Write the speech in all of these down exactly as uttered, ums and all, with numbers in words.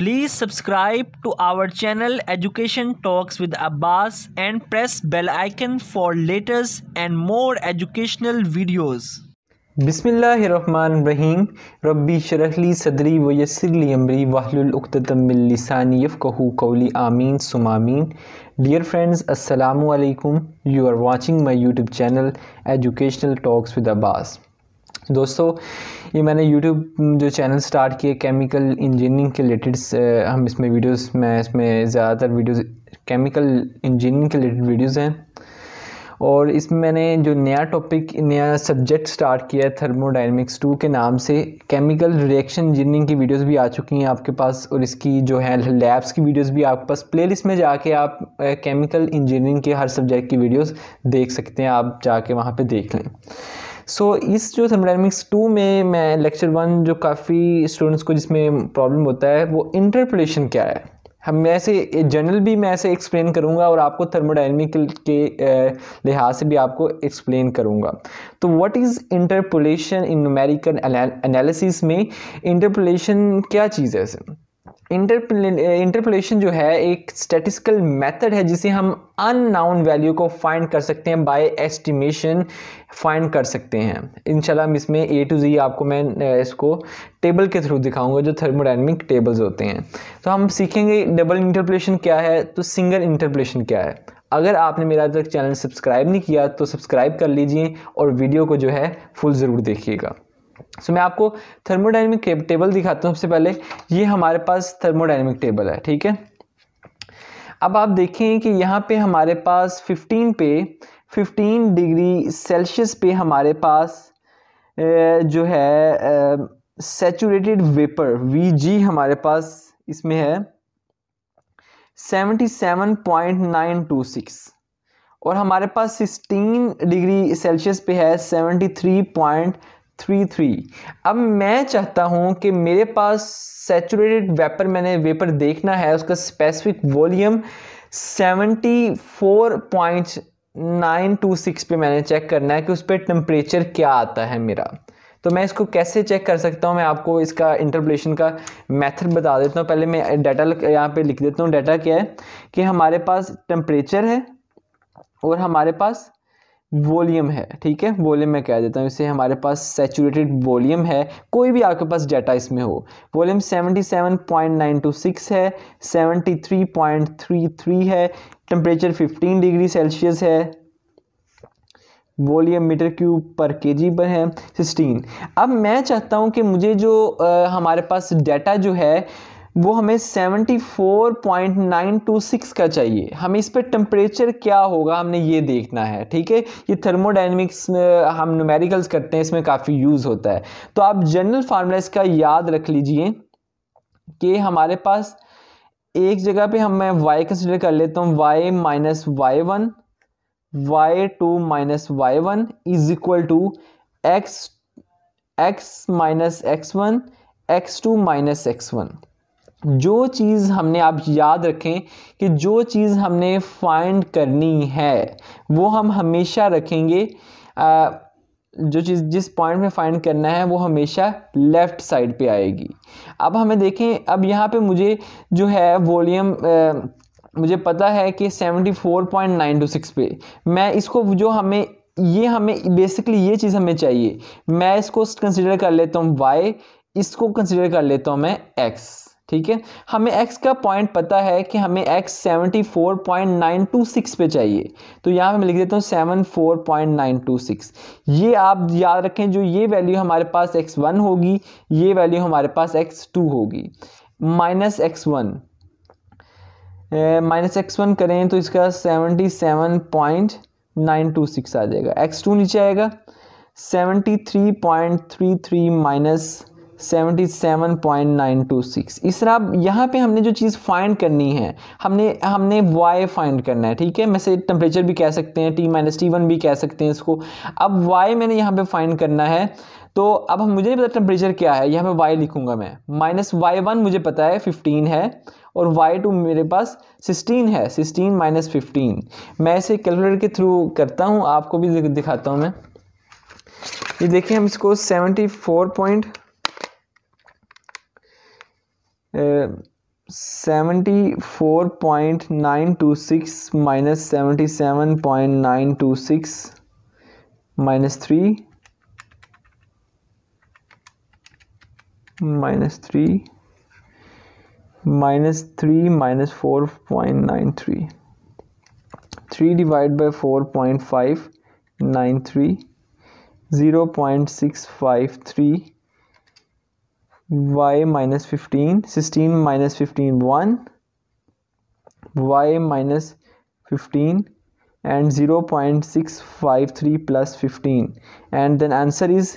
Please subscribe to our channel Education Talks with Abbas and press bell icon for latest and more educational videos. बिस्मिल्लाहिर रहमानिर रहीम रब्बी शरह ली सदरी व यस्सिर ली अमरी वहलुल उक़्दतम मिन लिसानी यफ़क़हू क़ौली आमीन सुम्मा आमीन. Dear friends, assalamu alaikum. You are watching my YouTube channel Educational Talks with Abbas. दोस्तों, ये मैंने YouTube जो चैनल स्टार्ट किए केमिकल इंजीनियरिंग के रिलेटेड, हम इसमें वीडियोस मैं इसमें ज़्यादातर वीडियोस केमिकल इंजीनियरिंग के रिलेटेड वीडियोस हैं. और इसमें मैंने जो नया टॉपिक नया सब्जेक्ट स्टार्ट किया है थर्मोडाइनमिक्स टू के नाम से, केमिकल रिएक्शन इंजीनियरिंग की वीडियोस भी आ चुकी हैं आपके पास, और इसकी जो है लैब्स की वीडियोस भी आपके पास. प्लेलिस्ट में जाके आप केमिकल इंजीनियरिंग के हर सब्जेक्ट की वीडियोज़ देख सकते हैं, आप जाके वहाँ पर देख लें. सो so, इस जो थर्मोडाइनमिक्स टू में मैं लेक्चर वन जो काफ़ी स्टूडेंट्स को जिसमें प्रॉब्लम होता है वो इंटरपोलेशन क्या है, हम ऐसे जनरल भी मैं ऐसे एक्सप्लेन करूंगा और आपको थर्मोडाइनमिकल के लिहाज से भी आपको एक्सप्लेन करूंगा. तो what is interpolation in numerical analysis में इंटरपोलेशन क्या चीज़ है? इंटरपोलेशन जो है एक स्टैटिस्टिकल मेथड है जिसे हम अननाउन वैल्यू को फाइंड कर सकते हैं, बाय एस्टिमेशन फाइंड कर सकते हैं. इंशाल्लाह हम इसमें ए टू जी आपको मैं इसको टेबल के थ्रू दिखाऊंगा जो थर्मोडायनेमिक टेबल्स होते हैं. तो हम सीखेंगे डबल इंटरपोलेशन क्या है, तो सिंगल इंटरपोलेशन क्या है. अगर आपने मेरा अब तक चैनल सब्सक्राइब नहीं किया तो सब्सक्राइब कर लीजिए और वीडियो को जो है फुल ज़रूर देखिएगा. सो so, मैं आपको थर्मोडायनेमिक टेबल दिखाता हूँ. सबसे पहले ये हमारे पास थर्मोडायनेमिक टेबल है, ठीक है. अब आप देखें कि यहाँ पे हमारे पास फिफ्टीन पे फिफ्टीन डिग्री सेल्सियस पे हमारे पास जो है सैचुरेटेड वेपर वीजी हमारे पास इसमें है seventy seven point nine two six, और हमारे पास सिक्सटीन डिग्री सेल्सियस पे है seventy three point three three. अब मैं चाहता हूं कि मेरे पास सैचुरेटेड वेपर, मैंने वेपर देखना है, उसका specific volume seventy four point nine two six पे मैंने चेक करना है कि उस पर टेम्परेचर क्या आता है मेरा. तो मैं इसको कैसे चेक कर सकता हूं? मैं आपको इसका इंटरपोलेशन का मेथड बता देता हूं. पहले मैं डाटा यहाँ पे लिख देता हूं. डाटा क्या है कि हमारे पास टेम्परेचर है और हमारे पास वॉल्यूम है, ठीक है. वॉल्यूम मैं कह देता हूँ इसे, हमारे पास सैचुरेटेड वॉल्यूम है. कोई भी आपके पास डाटा इसमें हो, volume seventy seven point nine two six है, seventy three point three three है, टेम्परेचर फिफ्टीन डिग्री सेल्सियस है, वॉल्यूम मीटर क्यूब पर केजी पर है सिक्सटीन. अब मैं चाहता हूँ कि मुझे जो आ, हमारे पास डाटा जो है वो हमें seventy four point nine two six का चाहिए. हमें इस पर टेम्परेचर क्या होगा हमने ये देखना है, ठीक है. ये थर्मोडायनेमिक्स हम न्यूमेरिकल्स करते हैं, इसमें काफ़ी यूज़ होता है. तो आप जनरल फार्मूला इसका याद रख लीजिए कि हमारे पास एक जगह पे हम मैं y कंसिडर कर लेता हूँ, y minus y one y two minus y one is equal to x x minus x one x two minus x one. जो चीज़ हमने, आप याद रखें कि जो चीज़ हमने फाइंड करनी है वो हम हमेशा रखेंगे, आ, जो चीज़ जिस पॉइंट में फाइंड करना है वो हमेशा लेफ़्ट साइड पे आएगी. अब हमें देखें, अब यहाँ पे मुझे जो है वॉल्यूम मुझे पता है कि seventy four point nine two six पे मैं इसको, जो हमें ये हमें बेसिकली ये चीज़ हमें चाहिए, मैं इसको कंसिडर कर लेता हूँ y, इसको कंसिडर कर लेता हूँ मैं x, ठीक है. हमें x का पॉइंट पता है कि हमें x seventy four point nine two six पे चाहिए. तो यहाँ पे मैं लिख देता हूँ seventy four point nine two six. ये आप याद रखें, जो ये वैल्यू हमारे पास एक्स वन होगी, ये वैल्यू हमारे पास एक्स टू होगी. Minus x one minus x one करें तो इसका seventy seven point nine two six आ जाएगा. एक्स टू नीचे आएगा seventy three point three three minus seventy seven point nine two six. इस तरह आप यहाँ पे हमने जो चीज़ फाइंड करनी है, हमने हमने y फाइंड करना है, ठीक है. वैसे टेम्परेचर भी कह सकते हैं, t माइनस टी वन भी कह सकते हैं इसको. अब y मैंने यहाँ पे फाइंड करना है, तो अब हम मुझे नहीं पता टेम्परेचर क्या है, यहाँ पे y लिखूंगा मैं. माइनस वाई वन मुझे पता है फिफ्टीन है और वाई टू मेरे पास सिक्सटीन है, सिक्सटीन माइनस फिफ्टीन. मैं इसे कैलकुलेटर के थ्रू करता हूँ, आपको भी दिखाता हूँ मैं. ये देखिए, हम इसको seventy four point seventy four point nine two six minus seventy seven point nine two six minus three minus three minus three minus four point nine three three divide by four point five nine three zero point six five three y minus fifteen sixteen minus fifteen one y minus fifteen and zero point six five three plus fifteen and then answer is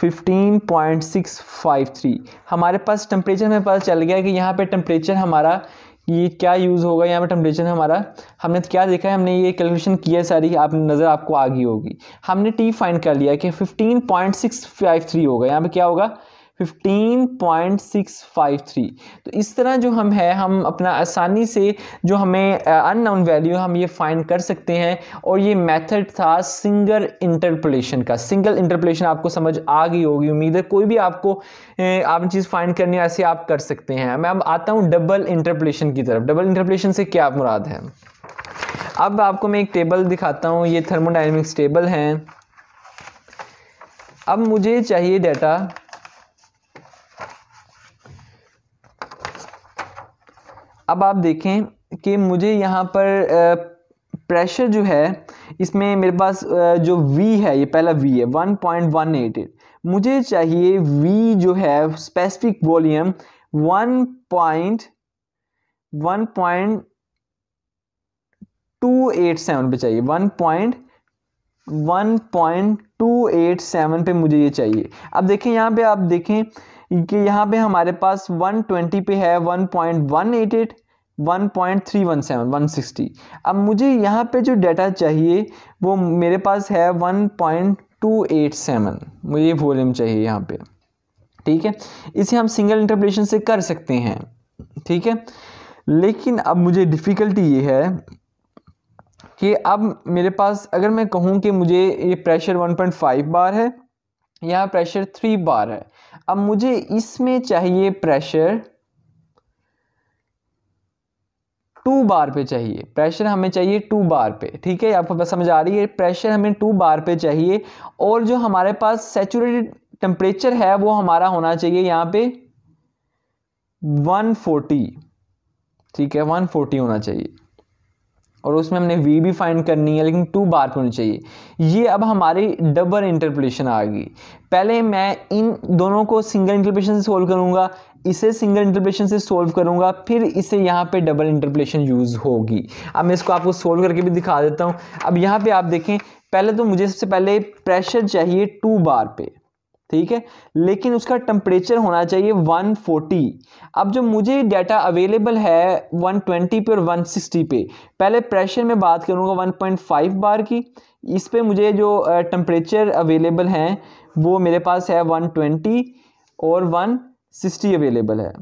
fifteen point six five three. हमारे पास temperature में पता चल गया कि यहाँ पे temperature हमारा ये क्या यूज़ होगा, यहाँ पे टेम्परेचर हमारा हमने क्या देखा है, हमने ये कैलकुलेशन किया है सारी, आप नज़र आपको आ गई होगी। हमने टी फाइंड कर लिया कि fifteen point six five three होगा, यहाँ पे क्या होगा fifteen point six five three. तो इस तरह जो हम है हम अपना आसानी से जो हमें अननोन वैल्यू हम ये फाइंड कर सकते हैं। और ये मेथड था सिंगल इंटरपोलेशन का। सिंगल इंटरपोलेशन आपको समझ आ गई होगी उम्मीद है, कोई भी आपको आप चीज़ फाइंड करनी ऐसे आप कर सकते हैं। मैं अब आता हूँ डबल इंटरपोलेशन की तरफ। डबल इंटरपोलेशन से क्या मुराद है, अब आपको मैं एक टेबल दिखाता हूँ, ये थर्मोडाइनमिक्स टेबल हैं। अब मुझे चाहिए डाटा, अब आप देखें कि मुझे यहाँ पर प्रेशर जो है इसमें मेरे पास जो V है, ये पहला V है one point one eight eight, मुझे चाहिए V जो है specific volume one point one point two eight seven पे चाहिए, one point one point two eight seven पे मुझे ये चाहिए। अब देखें यहाँ पे, आप देखें कि यहाँ पे हमारे पास वन ट्वेंटी पे है one point one eight eight, one point three one seven, one sixty. अब मुझे यहाँ पे जो डाटा चाहिए वो मेरे पास है one point two eight seven, मुझे वॉल्यूम चाहिए यहाँ पे, ठीक है। इसे हम सिंगल इंटरपोलेशन से कर सकते हैं, ठीक है। लेकिन अब मुझे डिफ़िकल्टी ये है कि अब मेरे पास अगर मैं कहूँ कि मुझे ये pressure one point five bar है, यहाँ प्रेशर थ्री बार है, अब मुझे इसमें चाहिए प्रेशर टू बार पे चाहिए, प्रेशर हमें चाहिए टू बार पे, ठीक है। आपको बस समझ आ रही है, प्रेशर हमें टू बार पे चाहिए। और जो हमारे पास सैचुरेटेड टेम्परेचर है वो हमारा होना चाहिए यहाँ पे वन फोर्टी, ठीक है, वन फोर्टी होना चाहिए। और उसमें हमने V भी फाइंड करनी है, लेकिन टू बार पे होनी चाहिए। ये अब हमारी डबल इंटरपोलेशन आ गई। पहले मैं इन दोनों को सिंगल इंटरपोलेशन से सोल्व करूँगा, इसे सिंगल इंटरपोलेशन से सोल्व करूँगा, फिर इसे यहाँ पे डबल इंटरपोलेशन यूज़ होगी। अब मैं इसको आपको सोल्व करके भी दिखा देता हूँ। अब यहाँ पे आप देखें, पहले तो मुझे सबसे पहले प्रेशर चाहिए टू बार पे, ठीक है, लेकिन उसका टेम्परेचर होना चाहिए वन फोर्टी। अब जो मुझे डाटा अवेलेबल है वन ट्वेंटी पे और वन सिक्सटी पे, पहले प्रेशर में बात करूँगा वन पॉइंट फाइव बार की, इस पे मुझे जो टेम्परेचर अवेलेबल हैं वो मेरे पास है वन ट्वेंटी और वन सिक्सटी अवेलेबल है,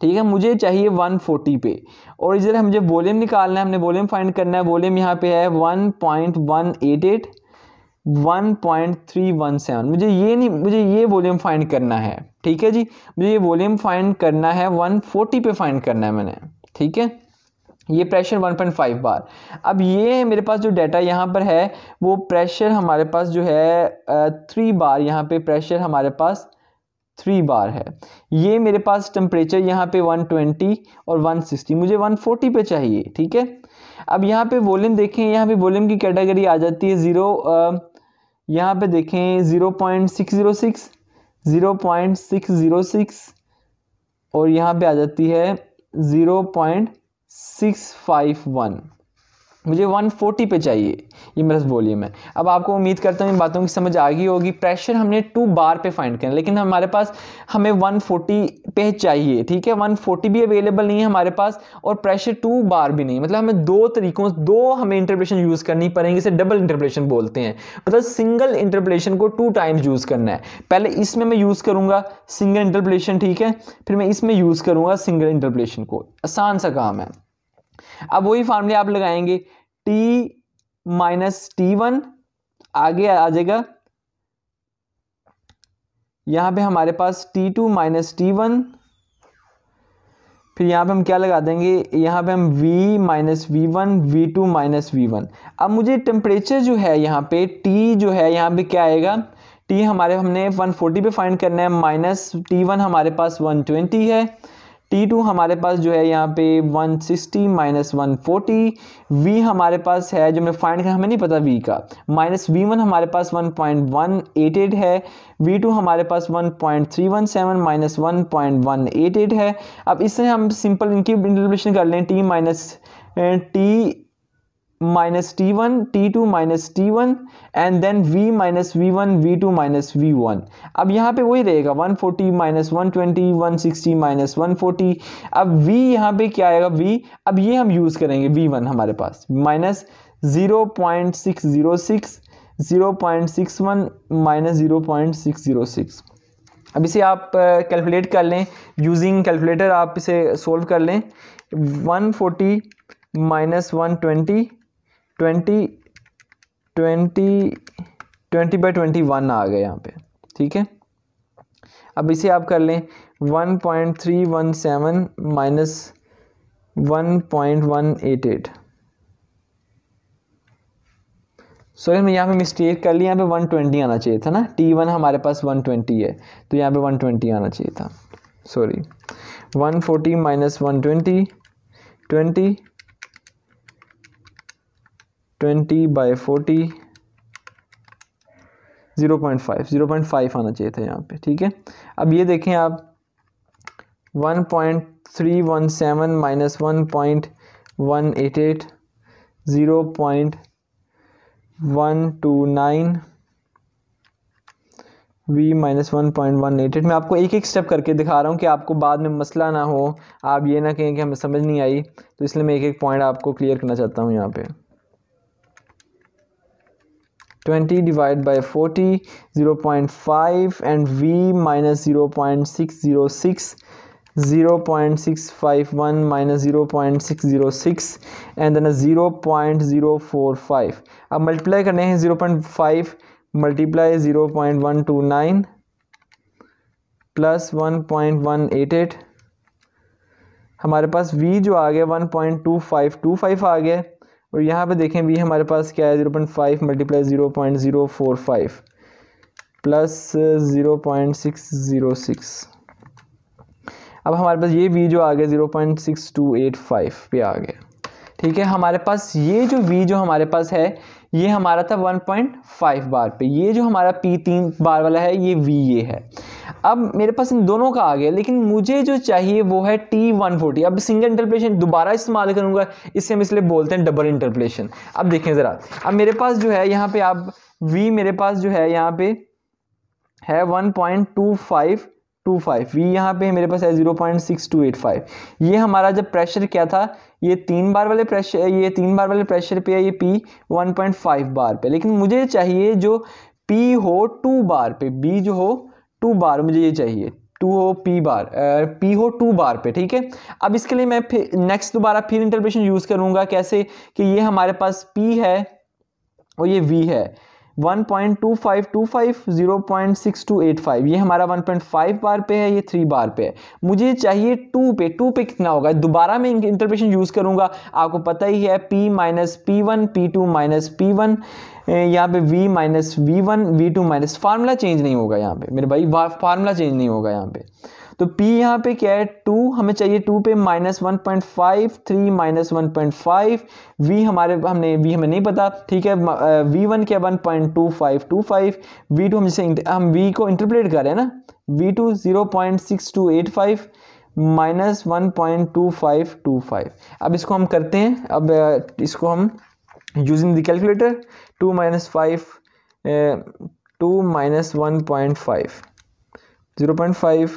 ठीक है। मुझे चाहिए वन फोर्टी पे। और इधर हम जब वॉल्यूम निकालना है, हमने वॉल्यूम फाइंड करना है, वॉल्यूम यहाँ पे है one point one eight eight, one point three one seven. मुझे ये नहीं, मुझे ये वॉल्यूम फाइंड करना है, ठीक है जी, मुझे ये वॉल्यूम फाइंड करना है, वन फोर्टी पे फाइंड करना है मैंने, ठीक है। ये pressure one point five bar. अब ये मेरे पास जो डाटा यहाँ पर है वो प्रेशर हमारे पास जो है थ्री बार, यहाँ पे प्रेशर हमारे पास थ्री बार है। ये मेरे पास टेम्परेचर यहाँ पे वन ट्वेंटी और वन सिक्सटी, मुझे वन फोर्टी पे चाहिए, ठीक है। अब यहाँ पे वॉल्यूम देखें, यहाँ पे वॉल्यूम की कैटेगरी आ जाती है ज़ीरो, यहाँ पे देखें zero point six zero six, zero point six zero six और यहाँ पे आ जाती है zero point six five one. मुझे वन फोर्टी पे चाहिए, ये मेरा वॉल्यूम है। अब आपको उम्मीद करता हूँ इन बातों की समझ आ गई होगी। प्रेशर हमने टू बार पे फाइंड करना, लेकिन हमारे पास हमें वन फोर्टी पे चाहिए, ठीक है। वन फोर्टी भी अवेलेबल नहीं है हमारे पास और प्रेशर टू बार भी नहीं, मतलब हमें दो तरीक़ों दो हमें इंटरप्रेशन यूज़ करनी पड़ेंगी। इसे डबल इंटरप्रेशन बोलते हैं, मतलब सिंगल इंटरप्रेशन को टू टाइम्स यूज़ करना है। पहले इसमें मैं यूज़ करूँगा सिंगल इंटरप्रेशन, ठीक है, फिर मैं इसमें यूज़ करूँगा सिंगल इंटरप्रेशन को। आसान सा काम है। अब वही फार्मूले आप लगाएंगे, टी माइनस टी वन आगे आ जाएगा, यहां पे हमारे पास T two minus T one फिर यहाँ पे हम क्या लगा देंगे, यहाँ पे हम V minus V one V two minus V one. अब मुझे टेम्परेचर जो है यहाँ पे T जो है यहाँ पे क्या आएगा, T हमारे हमने एक सौ चालीस पे फाइंड करना है, माइनस टी वन हमारे पास एक सौ बीस है, टी टू हमारे पास जो है यहाँ पे एक सौ साठ माइनस एक सौ चालीस, V हमारे पास है जो हमने फाइंड करना हमें नहीं पता V का, माइनस वी वन हमारे पास एक पॉइंट एक आठ आठ है, V टू हमारे पास एक पॉइंट तीन एक सात माइनस एक पॉइंट एक आठ आठ है। अब इससे हम सिंपल इनकी इंटरपोलेशन कर लें, T minus T minus T one T two minus T one and then V minus V one V two minus V one. अब यहाँ पे वही रहेगा एक सौ चालीस माइनस एक सौ बीस एक सौ साठ माइनस एक सौ चालीस। अब V यहाँ पे क्या आएगा V, अब ये हम यूज़ करेंगे V वन हमारे पास minus zero point six zero six zero point six one minus zero point six zero six. अब इसे आप कैलकुलेट कर लें यूजिंग कैलकुलेटर, आप इसे सोल्व कर लें। एक सौ चालीस माइनस एक सौ बीस twenty twenty twenty by twenty one आ गए यहाँ पे, ठीक है। अब इसे आप कर लें एक पॉइंट तीन एक सात माइनस एक पॉइंट एक आठ आठ। सॉरी मैं यहाँ पे मिस्टेक कर ली, यहाँ पे एक सौ बीस आना चाहिए था ना, T वन हमारे पास एक सौ बीस है तो यहाँ पे एक सौ बीस आना चाहिए था, सॉरी। एक सौ चालीस माइनस एक सौ बीस twenty twenty by forty zero point five zero point five आना चाहिए था यहाँ पे, ठीक है। अब ये देखें आप one point three one seven minus one point one eight eight zero point one two nine V minus one point one eight eight. मैं आपको एक एक स्टेप करके दिखा रहा हूँ कि आपको बाद में मसला ना हो, आप ये ना कहें कि हमें समझ नहीं आई, तो इसलिए मैं एक एक पॉइंट आपको क्लियर करना चाहता हूँ। यहाँ पे twenty divide by forty zero point five and V minus zero point six zero six zero point six five one minus zero point six zero six and then zero point zero four five. अब multiply करने हैं zero point five multiply zero point one two nine plus one point one eight eight. हमारे पास V जो आ गया one point two five two five आ गया, और यहाँ पे देखें भी हमारे पास क्या है zero point five multiply zero point zero four five plus zero point six zero six. अब हमारे पास ये वी जो आ गया zero point six two eight five पे आ गया, ठीक है। हमारे पास ये जो वी जो हमारे पास है ये हमारा था एक पॉइंट पाँच बार पे, ये जो हमारा पी तीन बार वाला है ये वी ये है। अब मेरे पास इन दोनों का आ गया, लेकिन मुझे जो चाहिए वो है टी एक सौ चालीस। अब सिंगल इंटरपोलेशन दोबारा इस्तेमाल करूँगा, इससे हम इसलिए बोलते हैं डबल इंटरपोलेशन। अब देखें ज़रा, अब मेरे पास जो है यहाँ पे आप वी मेरे पास जो है यहाँ पे है one point two five two five V यहाँ पे मेरे पास है zero point six two eight five. ये हमारा जब प्रेशर क्या था, ये तीन बार वाले प्रेशर ये तीन बार वाले प्रेशर पे है, ये P one point five bar पे, लेकिन मुझे चाहिए जो पी हो टू बार पे, बी जो हो टू बार, मुझे ये चाहिए टू हो पी बार पी हो टू बार पे, ठीक है। अब इसके लिए मैं फिर नेक्स्ट दोबारा फिर इंटरप्रेशन यूज़ करूँगा, कैसे कि ये हमारे पास पी है और ये वी है one point two five two five zero point six two eight five, ये हमारा वन पॉइंट फाइव बार पे है, ये थ्री बार पे है। मुझे चाहिए टू पे, टू पे कितना होगा, दोबारा मैं इंटरप्रेशन यूज़ करूँगा। आपको पता ही है P minus P one P two minus P one, यहाँ पे V minus V one V two minus, formula change नहीं होगा यहाँ पे मेरे भाई, फार्मूला चेंज नहीं होगा यहाँ पे। तो P यहाँ पे क्या है टू, हमें चाहिए टू पे minus one point five three minus one point five V हमारे हमने V हमें नहीं पता, ठीक है। V वन क्या one point two five two five V two हम जैसे हम V को इंटरप्रेट कर रहे हैं ना, V two zero point six two eight five minus one point two five two five. अब इसको हम करते हैं, अब इसको हम using the calculator two minus five two minus one point five zero point five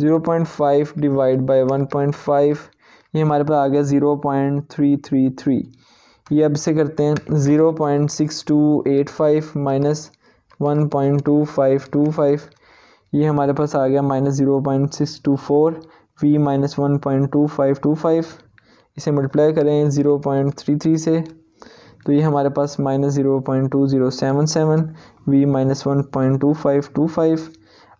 zero point five divide by one point five, ये हमारे पास आ गया zero point three three three. ये अब से करते हैं zero point six two eight five minus one point two five two five, ये हमारे पास आ गया minus zero point six two four V minus one point two five two five. इसे मल्टीप्लाई करें ज़ीरो पॉइंट थ्री थ्री से, तो ये हमारे पास minus zero point two zero seven seven V minus one point two five two five.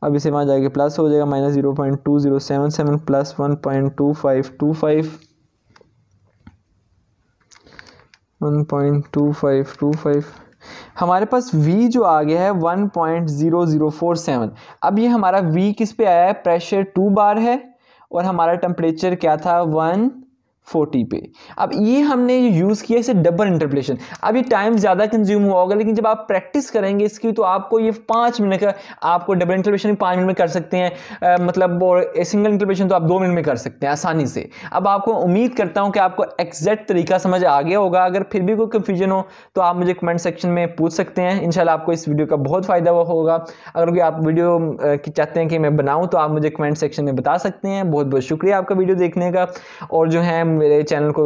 अब इसे वहाँ जाके प्लस हो जाएगा minus zero point two zero seven seven plus one point two five two five one point two five two five हमारे पास V जो आ गया है one point zero zero four seven. अब ये हमारा V किस पे आया है, प्रेशर टू बार है और हमारा टेम्परेचर क्या था वन फोर्टी पे। अब ये हमने यूज़ किया इसे डबल इंटरपोलेशन। अब ये टाइम ज़्यादा कंज्यूम हुआ होगा, लेकिन जब आप प्रैक्टिस करेंगे इसकी तो आपको ये पाँच मिनट का, आपको डबल इंटरपोलेशन पाँच मिनट में कर सकते हैं, आ, मतलब और सिंगल इंटरपोलेशन तो आप दो मिनट में कर सकते हैं आसानी से। अब आपको उम्मीद करता हूँ कि आपको एग्जैक्ट तरीका समझ आ गया होगा। अगर फिर भी कोई कन्फ्यूजन हो तो आप मुझे कमेंट सेक्शन में पूछ सकते हैं। इंशाल्लाह आपको इस वीडियो का बहुत फ़ायदा हुआ होगा। अगर कोई आप वीडियो चाहते हैं कि मैं बनाऊँ तो आप मुझे कमेंट सेक्शन में बता सकते हैं। बहुत बहुत शुक्रिया आपका वीडियो देखने का, और जो है मेरे चैनल को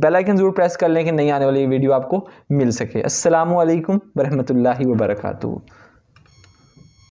बेल आइकन जरूर प्रेस कर लें कि नई आने वाली वीडियो आपको मिल सके। अस्सलामु अलैकुम वरहमतुल्लाहि वबरकातुहू।